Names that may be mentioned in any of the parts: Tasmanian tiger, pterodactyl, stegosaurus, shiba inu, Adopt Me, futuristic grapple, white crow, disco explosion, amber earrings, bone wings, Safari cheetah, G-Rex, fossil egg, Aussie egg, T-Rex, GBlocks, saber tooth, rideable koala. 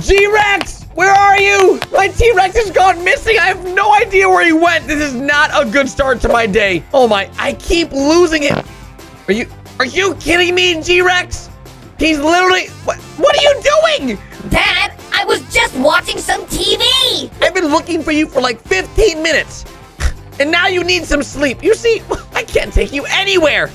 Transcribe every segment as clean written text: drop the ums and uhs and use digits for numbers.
G-Rex, where are you? My T-Rex has gone missing. I have no idea where he went. This is not a good start to my day. Oh my, I keep losing it. Are you kidding me, G-Rex? He's literally, what are you doing? Dad, I was just watching some TV. I've been looking for you for like 15 minutes. And now you need some sleep. You see, I can't take you anywhere.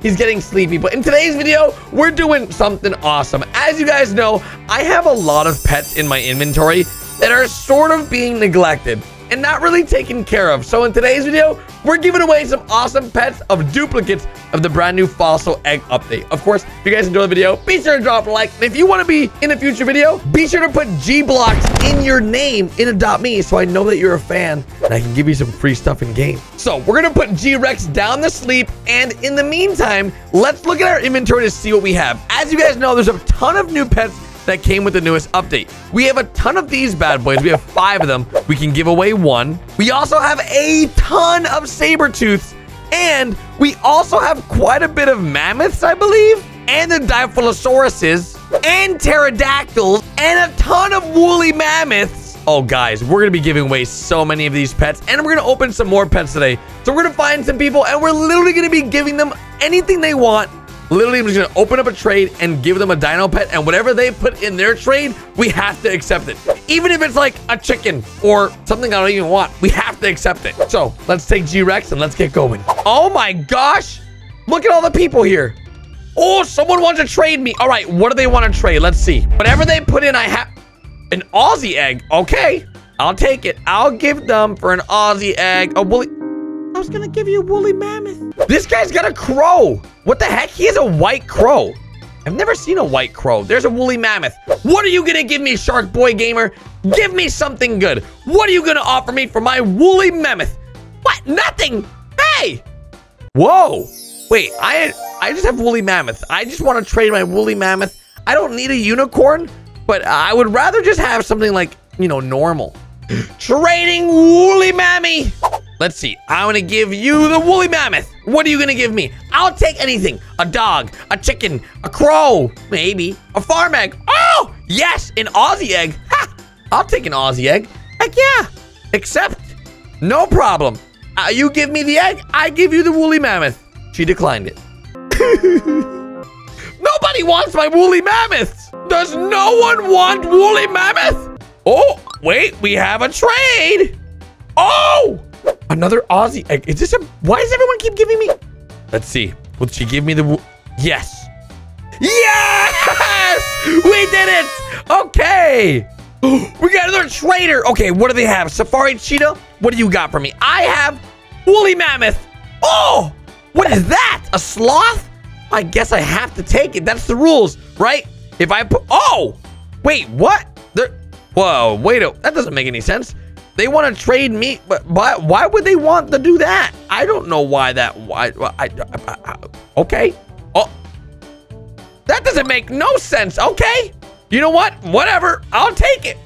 He's getting sleepy, but in today's video, we're doing something awesome. As you guys know, I have a lot of pets in my inventory that are sort of being neglected and not really taken care of. So in today's video, we're giving away some awesome pets of duplicates of the brand new fossil egg update. Of course, if you guys enjoy the video, be sure to drop a like. And if you want to be in a future video, be sure to put GBlocks in your name in Adopt Me so I know that you're a fan and I can give you some free stuff in game. So we're going to put G-Rex down to sleep. And in the meantime, let's look at our inventory to see what we have. As you guys know, there's a ton of new pets that came with the newest update. We have a ton of these bad boys. We have 5 of them. We can give away 1. We also have a ton of saber tooths, and we also have quite a bit of mammoths, I believe, and the diplodocus, and pterodactyls, and a ton of woolly mammoths. Oh, guys, we're gonna be giving away so many of these pets, and we're gonna open some more pets today. So we're gonna find some people, and we're literally gonna be giving them anything they want. Literally, I'm just going to open up a trade and give them a dino pet, and whatever they put in their trade, we have to accept it. Even if it's like a chicken or something I don't even want, we have to accept it. So let's take G-Rex and let's get going. Oh my gosh. Look at all the people here. Oh, someone wants to trade me. All right, what do they want to trade? Let's see. Whatever they put in, I have an Aussie egg. Okay, I'll take it. I'll give them for an Aussie egg. A woolly... I was going to give you a woolly mammoth. This guy's got a crow. What the heck? He is a white crow. I've never seen a white crow. There's a woolly mammoth. What are you going to give me, Shark Boy Gamer? Give me something good. What are you going to offer me for my woolly mammoth? What? Nothing. Hey. Whoa. Wait, I just have woolly mammoth. I just want to trade my woolly mammoth. I don't need a unicorn, but I would rather just have something like, you know, normal. Trading woolly mammy. Let's see. I'm going to give you the woolly mammoth. What are you going to give me? I'll take anything. A dog, a chicken, a crow, maybe, a farm egg. Oh, yes, an Aussie egg. Ha! I'll take an Aussie egg. Heck yeah. Except, no problem. You give me the egg, I give you the woolly mammoth. She declined it. Nobody wants my woolly mammoths. Does no one want woolly mammoth? Oh, wait, we have a trade. Oh! Another Aussie egg. Is this a... Why does everyone keep giving me... Let's see. Will she give me the... Yes. Yes! We did it! Okay. We got another trader. Okay, what do they have? Safari cheetah? What do you got for me? I have woolly mammoth. Oh! What is that? A sloth? I guess I have to take it. That's the rules, right? If I put... Oh! Wait, what? They're... Whoa, wait a... That doesn't make any sense. They want to trade me, but why would they want to do that? I don't know why that. Okay. Oh, that doesn't make no sense. Okay. You know what? Whatever. I'll take it.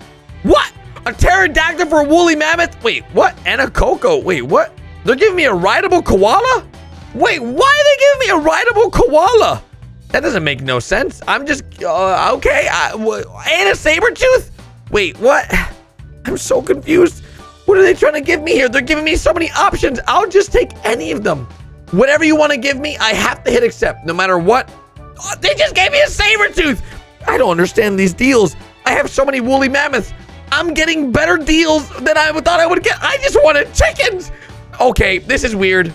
What? A pterodactyl for a woolly mammoth? Wait, what? And a cocoa. Wait, what? They're giving me a rideable koala? Wait, why are they giving me a rideable koala? That doesn't make no sense. I'm just okay. And a saber tooth? Wait, what? I'm so confused. What are they trying to give me here? They're giving me so many options. I'll just take any of them. Whatever you want to give me, I have to hit accept no matter what. Oh, they just gave me a saber tooth. I don't understand these deals. I have so many woolly mammoths. I'm getting better deals than I thought I would get. I just wanted chickens. Okay, this is weird.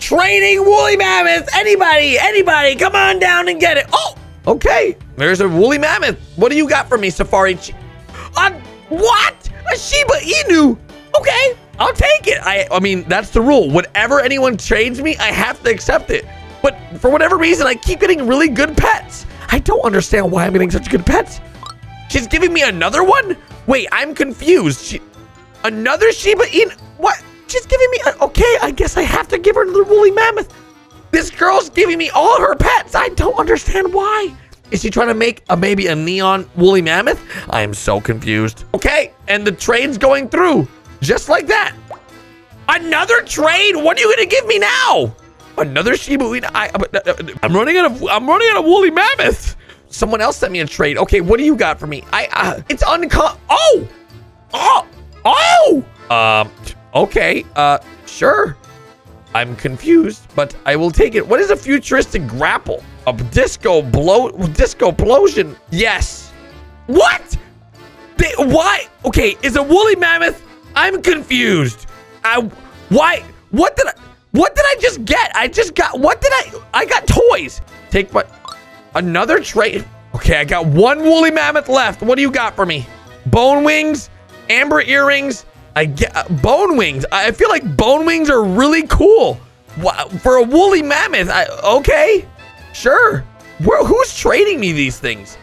Trading woolly mammoths. Anybody, come on down and get it. Oh, okay. There's a woolly mammoth. What do you got for me, Safari? What? A shiba inu. Okay, I'll take it. I mean, that's the rule. Whenever anyone trades me, I have to accept it. But for whatever reason, I keep getting really good pets. I don't understand why I'm getting such good pets. She's giving me another one? Wait, I'm confused. Another shiba inu? What? She's giving me... Okay, I guess I have to give her the woolly mammoth. This girl's giving me all her pets. I don't understand why. Is she trying to make maybe a neon woolly mammoth? I am so confused. Okay, and the trade's going through. Just like that. Another trade? What are you going to give me now? Another Shiba Inu? I'm running out of woolly mammoths. Someone else sent me a trade. Okay, what do you got for me? It's uncom. Oh! Oh! Oh! Okay. Sure. I'm confused, but I will take it. What is a futuristic grapple? A disco explosion? Yes. What? Why? Okay, is a woolly mammoth? I'm confused. Why? What did I just get? I just got, I got toys. Take my, another trait. Okay, I got one woolly mammoth left. What do you got for me? Bone wings, amber earrings. I get bone wings. I feel like bone wings are really cool. For a woolly mammoth, okay, sure. Who's trading me these things?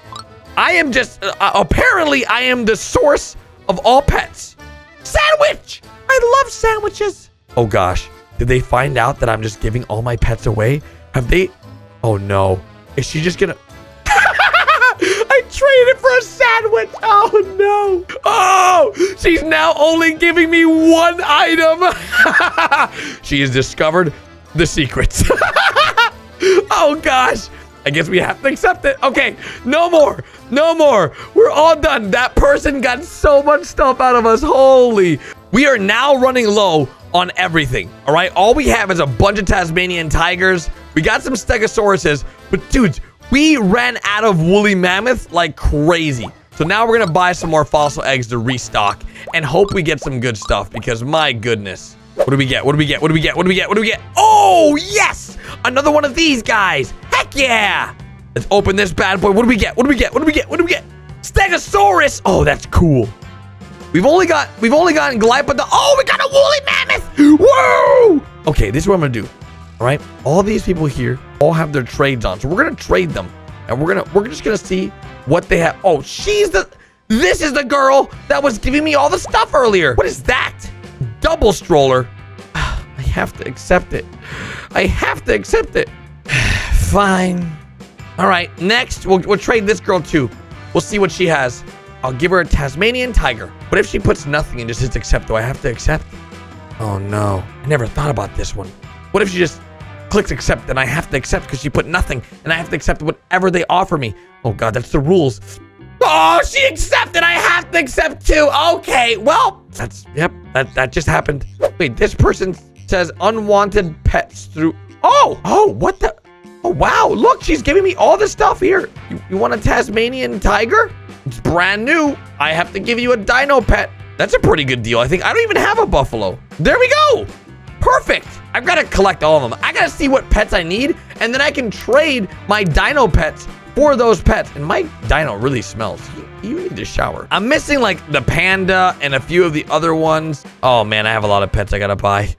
I am just, apparently I am the source of all pets. Sandwich! I love sandwiches. Oh gosh, did they find out that I'm just giving all my pets away? Have they, oh no. Is she just gonna, I traded for a sandwich. Oh no. Oh, she's now only giving me one item. She has discovered the secrets. Oh gosh. I guess we have to accept it. Okay, no more, no more. We're all done. That person got so much stuff out of us, holy. We are now running low on everything, all right? All we have is a bunch of Tasmanian tigers. We got some stegosauruses, but dudes, we ran out of woolly mammoth like crazy. So now we're gonna buy some more fossil eggs to restock and hope we get some good stuff because my goodness. What do we get? What do we get? What do we get? What do we get? What do we get? Oh, yes! Another one of these guys. Heck yeah! Let's open this bad boy. What do we get? What do we get? What do we get? What do we get? Stegosaurus! Oh, that's cool. We've only gotten Glypodon. Oh, we got a woolly mammoth! Whoa! Okay, this is what I'm gonna do. Alright? All these people here all have their trades on. So we're gonna trade them. And we're just gonna see what they have. Oh, this is the girl that was giving me all the stuff earlier. What is that? Double stroller. I have to accept it. I have to accept it. Fine. All right, next, we'll trade this girl too. We'll see what she has. I'll give her a Tasmanian tiger. What if she puts nothing and just hits accept? Do I have to accept? Oh no, I never thought about this one. What if she just clicks accept and I have to accept because she put nothing and I have to accept whatever they offer me? Oh God, that's the rules. Oh, she accepted. I have to accept too. Okay, well, that's, yep, that just happened. Wait, this person says unwanted pets through, oh, what the, oh, wow, look, she's giving me all this stuff here. You want a Tasmanian tiger? It's brand new. I have to give you a dino pet. That's a pretty good deal, I think. I don't even have a buffalo. There we go. Perfect. I've got to collect all of them. I got to see what pets I need, and then I can trade my dino pets for those pets. And my dino really smells. You need to shower. I'm missing like the panda and a few of the other ones. Oh man, I have a lot of pets I gotta buy.